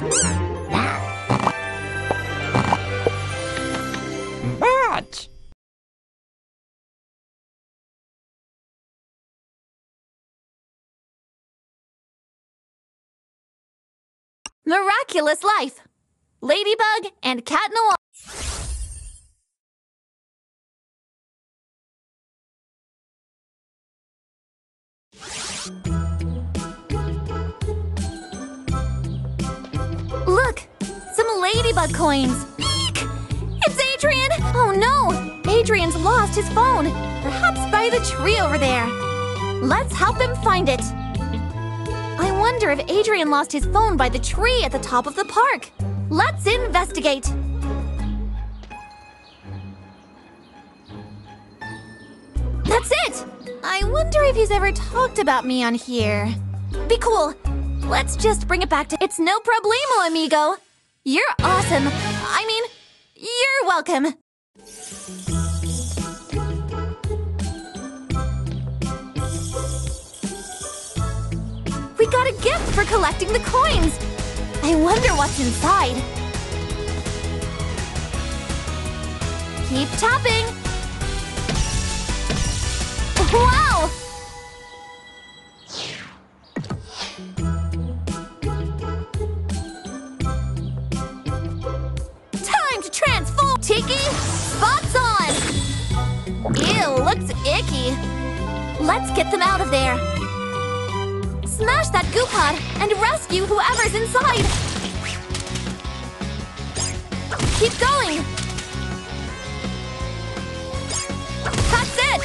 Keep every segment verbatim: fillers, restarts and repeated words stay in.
But... Miraculous Life, Ladybug and Cat Noir. Look, some ladybug coins. Eek! It's Adrien! Oh no! Adrien's lost his phone. Perhaps by the tree over there. Let's help him find it. I wonder if Adrien lost his phone by the tree at the top of the park. Let's investigate. That's it! I wonder if he's ever talked about me on here. Be cool. Let's just bring it back to... It's no problemo, amigo. You're awesome. I mean, you're welcome. We got a gift for collecting the coins. I wonder what's inside. Keep tapping. Wow! Time to transform! Tiki, spots on! Ew, looks icky. Let's get them out of there. Smash that goo pod and rescue whoever's inside. Keep going! That's it!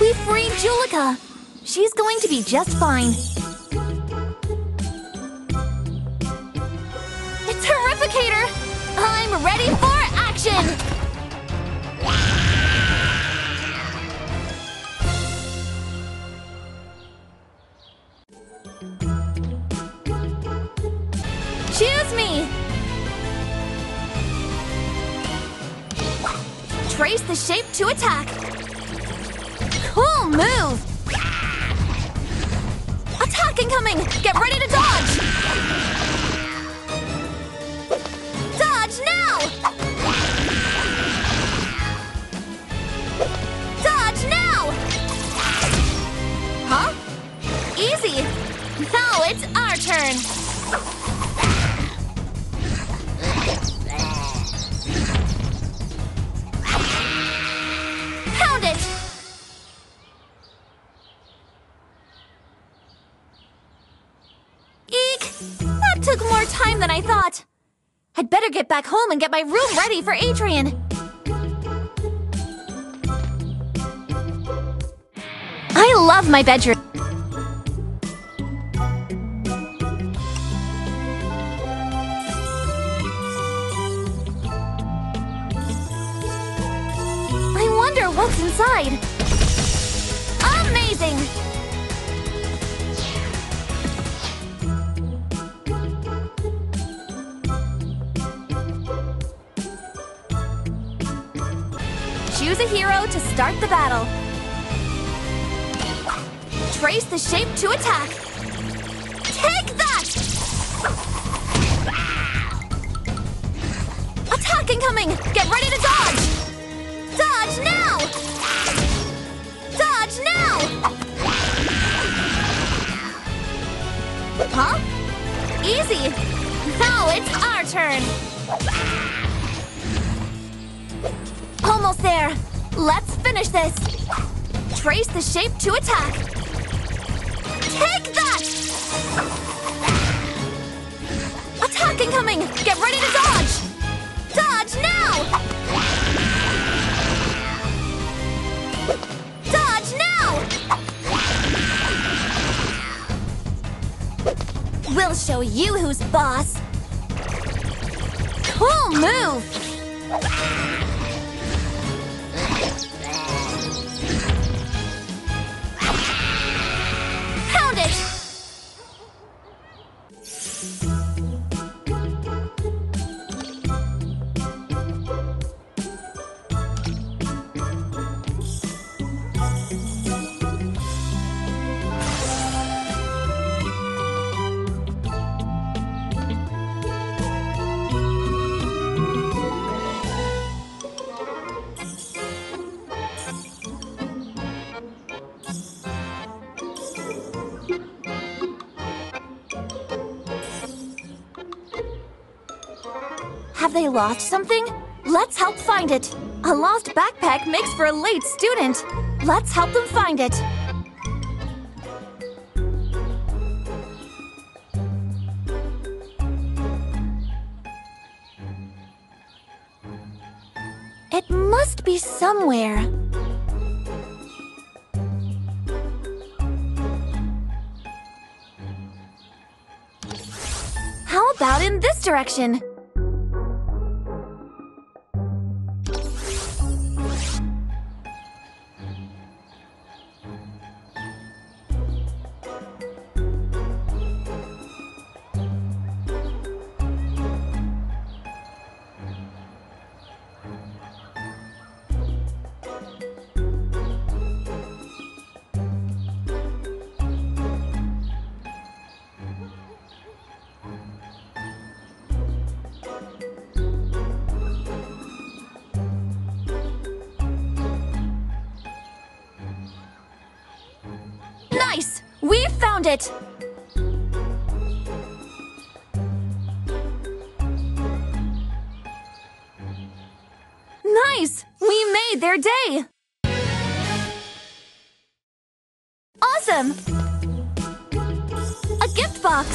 We freed Juleka. She's going to be just fine. It's Horrificator! I'm ready for action! Choose me! Trace the shape to attack. Cool move! Attack incoming! Get ready to dodge! Dodge now! Dodge now! Huh? Easy! Now it's our turn! Pound it! Took more time than I thought. I'd better get back home and get my room ready for Adrien. I love my bedroom. I wonder what's inside. Amazing! Choose a hero to start the battle. Trace the shape to attack. Take that! Attack incoming! Get ready to dodge! Dodge now! Dodge now! Huh? Easy! Now it's our turn! Almost there. Let's finish this. Trace the shape to attack. Take that! Attack incoming! Get ready to dodge! Dodge now! Dodge now! We'll show you who's boss. Cool move! Have they lost something? Let's help find it. A lost backpack makes for a late student. Let's help them find it. It must be somewhere. How about in this direction? It. Nice! We made their day! Awesome! A gift box!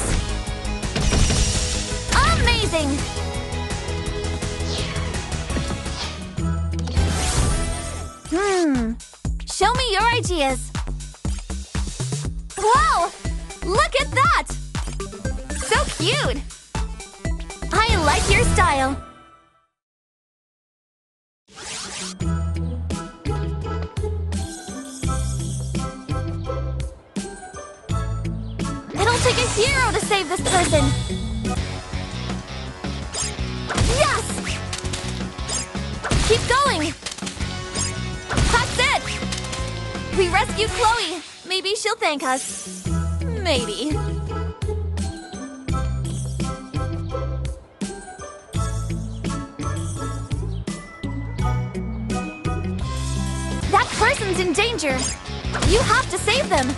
Amazing! Hmm. Show me your ideas. Wow! Look at that! So cute! I like your style! It'll take a hero to save this person! Yes! Keep going! That's it! We rescued Chloe! Maybe she'll thank us. Maybe. That person's in danger. You have to save them.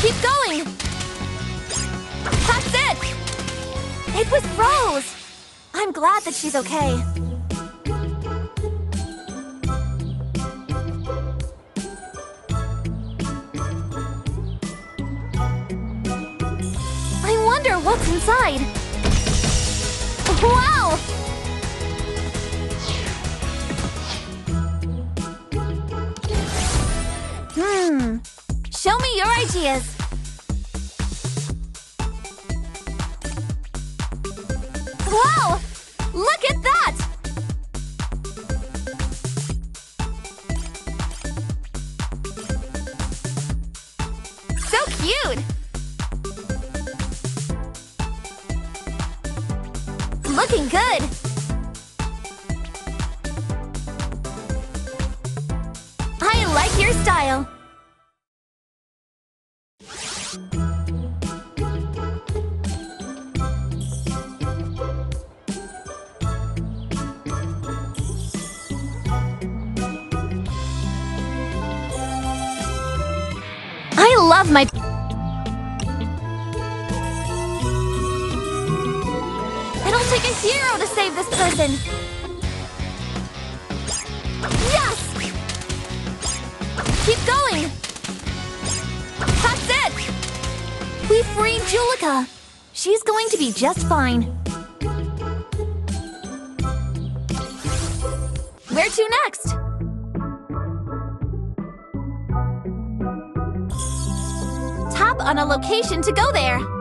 Keep going. That's it. It was Rose. I'm glad that she's okay. What's inside? Wow! Hmm. Show me your ideas. Wow! Look at that! So cute! Looking good! I like your style! I love my... Take a hero to save this person! Yes! Keep going! That's it! We freed Juleka! She's going to be just fine. Where to next? Tap on a location to go there.